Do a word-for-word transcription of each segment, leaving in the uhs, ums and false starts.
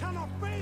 cannot be! Come on.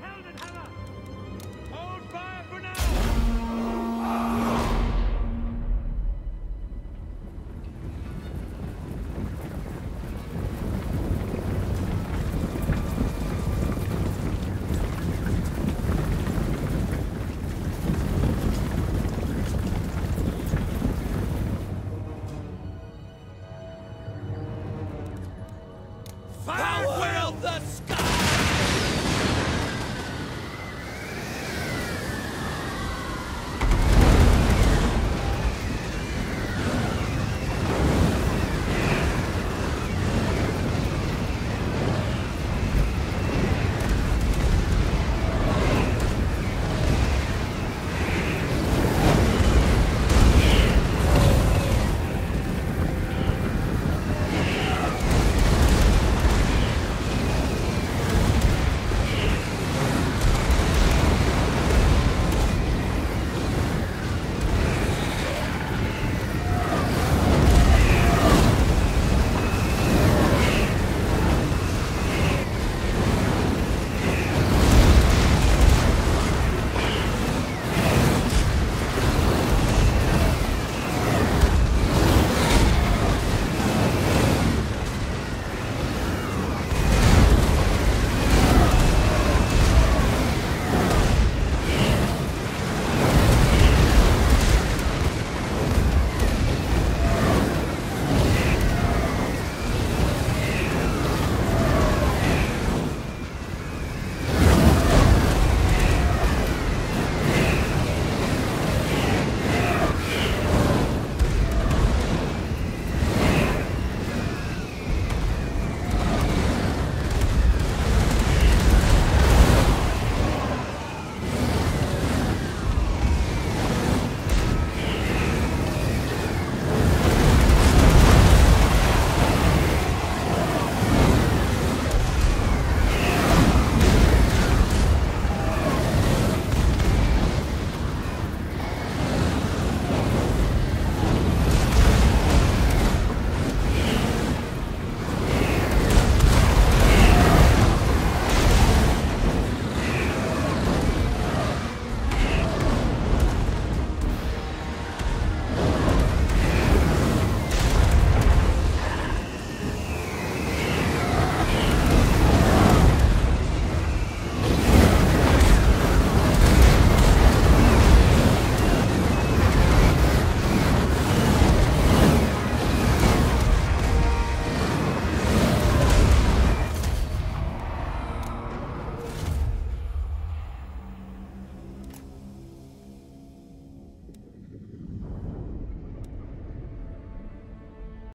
held in hand.